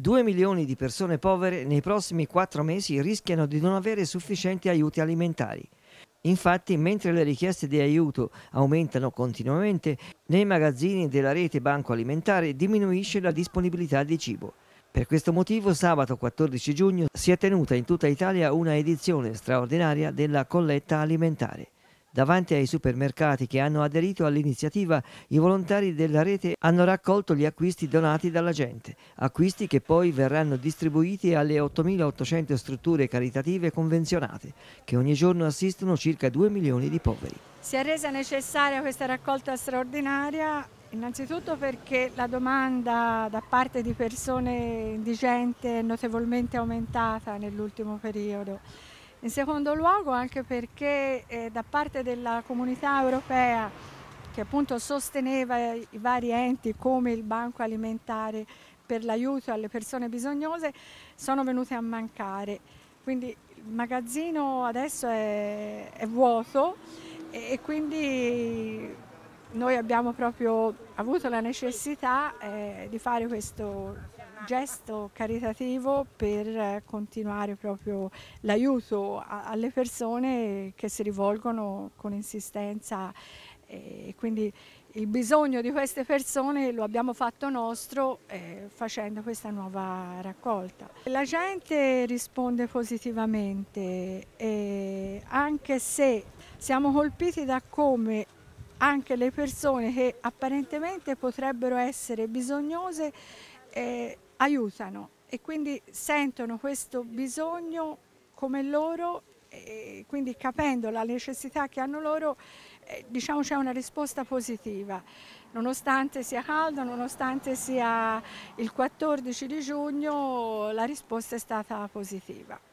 2 milioni di persone povere nei prossimi 4 mesi rischiano di non avere sufficienti aiuti alimentari. Infatti, mentre le richieste di aiuto aumentano continuamente, nei magazzini della rete Banco Alimentare diminuisce la disponibilità di cibo. Per questo motivo sabato 14 giugno si è tenuta in tutta Italia una edizione straordinaria della Colletta Alimentare. Davanti ai supermercati che hanno aderito all'iniziativa, i volontari della rete hanno raccolto gli acquisti donati dalla gente, acquisti che poi verranno distribuiti alle 8.800 strutture caritative convenzionate, che ogni giorno assistono circa 2 milioni di poveri. Si è resa necessaria questa raccolta straordinaria innanzitutto perché la domanda da parte di persone indigenti è notevolmente aumentata nell'ultimo periodo. In secondo luogo anche perché da parte della comunità europea, che appunto sosteneva i vari enti come il Banco Alimentare per l'aiuto alle persone bisognose, sono venute a mancare. Quindi il magazzino adesso è vuoto e quindi noi abbiamo proprio avuto la necessità di fare questo gesto caritativo per continuare proprio l'aiuto alle persone che si rivolgono con insistenza, e quindi il bisogno di queste persone lo abbiamo fatto nostro facendo questa nuova raccolta. La gente risponde positivamente, anche se siamo colpiti da come anche le persone che apparentemente potrebbero essere bisognose aiutano, e quindi sentono questo bisogno come loro, e quindi capendo la necessità che hanno loro, diciamo c'è una risposta positiva. Nonostante sia caldo, nonostante sia il 14 di giugno, la risposta è stata positiva.